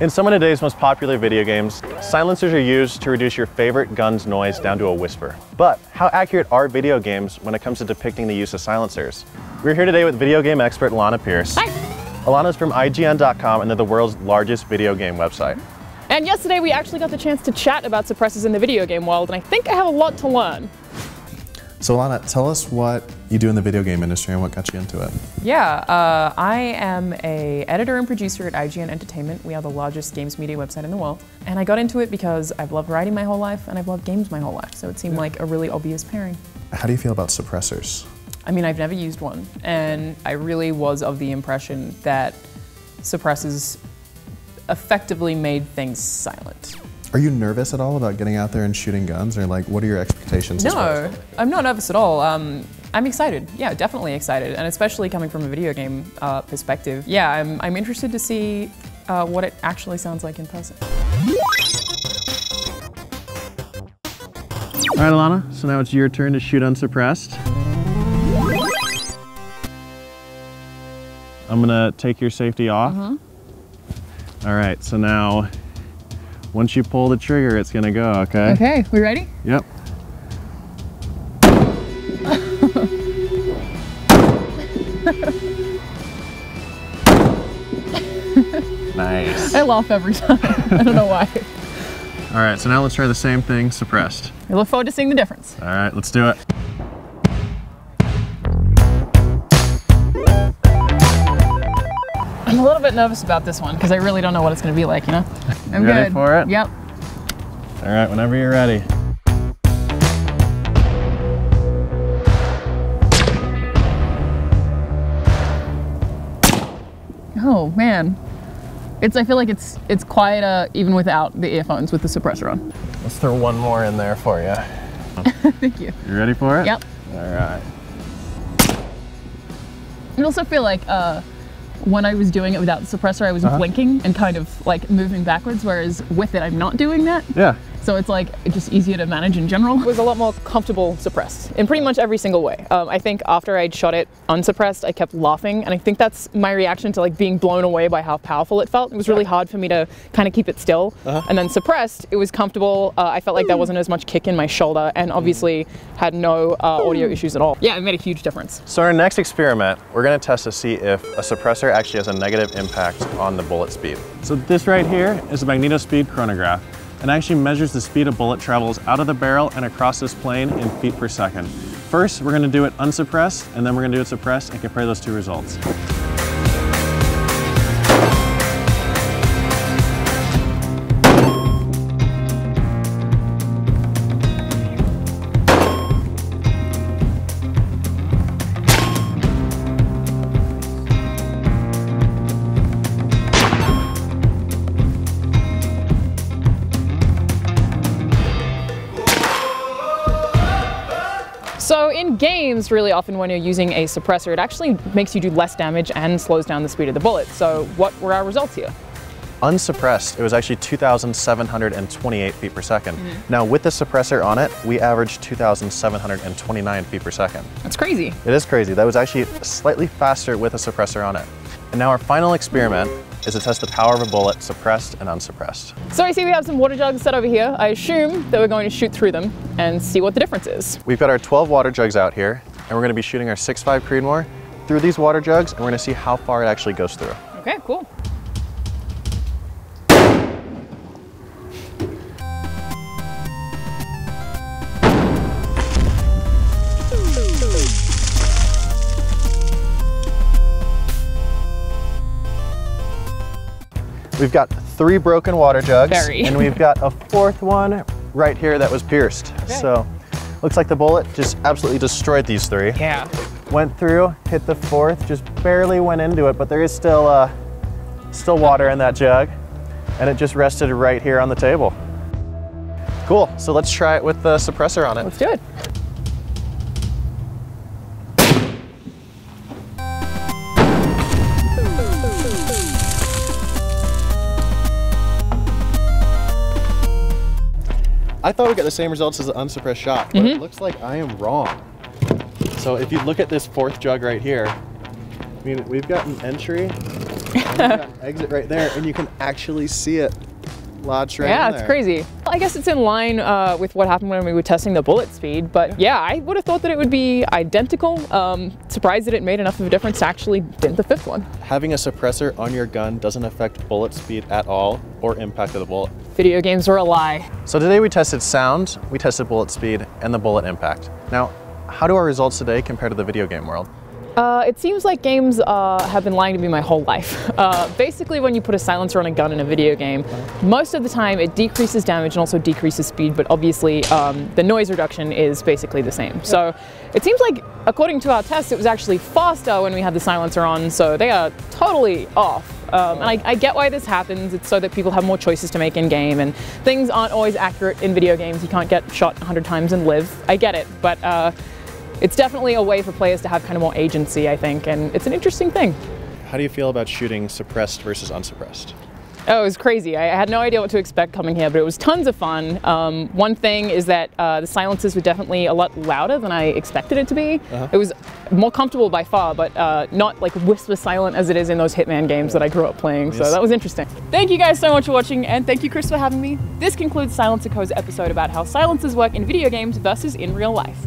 In some of today's most popular video games, silencers are used to reduce your favorite gun's noise down to a whisper. But how accurate are video games when it comes to depicting the use of silencers? We're here today with video game expert Alanah Pearce. Hi! Alana's from IGN.com, and they're the world's largest video game website. And yesterday we actually got the chance to chat about suppressors in the video game world, and I think I have a lot to learn. So Alanah, tell us what you do in the video game industry and what got you into it. Yeah, I am an editor and producer at IGN Entertainment. We are the largest games media website in the world. And I got into it because I've loved writing my whole life and I've loved games my whole life, so it seemed like a really obvious pairing. How do you feel about suppressors? I mean, I've never used one, and I really was of the impression that suppressors effectively made things silent. Are you nervous at all about getting out there and shooting guns, or like, what are your expectations? No, I'm not nervous at all. I'm excited. Yeah, definitely excited, and especially coming from a video game perspective. Yeah, I'm interested to see what it actually sounds like in person. All right, Alanah, so now it's your turn to shoot unsuppressed. I'm gonna take your safety off. All right, so now, once you pull the trigger, it's gonna go, okay? Okay, we ready? Yep. Nice. I laugh every time, I don't know why. All right, so now let's try the same thing, suppressed. I look forward to seeing the difference. All right, let's do it. I'm a little bit nervous about this one because I really don't know what it's going to be like, you know? I'm good. Ready for it? Yep. All right, whenever you're ready. Oh man, I feel like it's quieter even without the earphones with the suppressor on. Let's throw one more in there for you. Thank you. You ready for it? Yep. All right. I also feel like when I was doing it without the suppressor, I was blinking and kind of like moving backwards, whereas with it, I'm not doing that. Yeah. So it's like, it's just easier to manage in general. It was a lot more comfortable suppressed in pretty much every single way. I think after I'd shot it unsuppressed, I kept laughing. And I think that's my reaction to like being blown away by how powerful it felt. It was really hard for me to kind of keep it still. And then suppressed, it was comfortable. I felt like there wasn't as much kick in my shoulder, and obviously had no audio issues at all. Yeah, it made a huge difference. So our next experiment, we're gonna test to see if a suppressor actually has a negative impact on the bullet speed. So this right here is a Magneto Speed Chronograph. It actually measures the speed a bullet travels out of the barrel and across this plane in feet per second. First, we're gonna do it unsuppressed, and then we're gonna do it suppressed and compare those two results. So in games, really often when you're using a suppressor, it actually makes you do less damage and slows down the speed of the bullet. So what were our results here? Unsuppressed, it was actually 2,728 feet per second. Now with the suppressor on it, we averaged 2,729 feet per second. That's crazy. It is crazy. That was actually slightly faster with a suppressor on it. And now our final experiment is to test the power of a bullet, suppressed and unsuppressed. So I see we have some water jugs set over here. I assume that we're going to shoot through them and see what the difference is. We've got our 12 water jugs out here, and we're gonna be shooting our 6.5 Creedmoor through these water jugs, and we're gonna see how far it actually goes through. Okay, cool. We've got 3 broken water jugs, and we've got a 4th one right here that was pierced. Okay. So, looks like the bullet just absolutely destroyed these 3. Yeah. Went through, hit the 4th, just barely went into it, but there is still, still water in that jug, and it just rested right here on the table. Cool, so let's try it with the suppressor on it. Let's do it. I thought we got the same results as the unsuppressed shot, but it looks like I am wrong. So if you look at this 4th jug right here, I mean, we've got an entry Exit right there, and you can actually see it lodged right in there. Yeah, it's crazy. Well, I guess it's in line with what happened when we were testing the bullet speed, but yeah, I would have thought that it would be identical. Surprised that it made enough of a difference to actually dent the fifth one. Having a suppressor on your gun doesn't affect bullet speed at all or impact of the bullet. Video games are a lie. So today we tested sound, we tested bullet speed, and the bullet impact. Now, how do our results today compare to the video game world? It seems like games have been lying to me my whole life. Basically, when you put a silencer on a gun in a video game, most of the time it decreases damage and also decreases speed, but obviously the noise reduction is basically the same. So it seems like, according to our tests, it was actually faster when we had the silencer on, so they are totally off. And I get why this happens. It's so that people have more choices to make in-game, and things aren't always accurate in video games. You can't get shot 100 times and live. I get it, but it's definitely a way for players to have kind of more agency, I think, and it's an interesting thing. How do you feel about shooting suppressed versus unsuppressed? Oh, it was crazy. I had no idea what to expect coming here, but it was tons of fun. One thing is that the silences were definitely a lot louder than I expected it to be. It was more comfortable by far, but not like whisper silent as it is in those Hitman games that I grew up playing, so that was interesting. Thank you guys so much for watching, and thank you, Chris, for having me. This concludes Silencer Co.'s episode about how silencers work in video games versus in real life.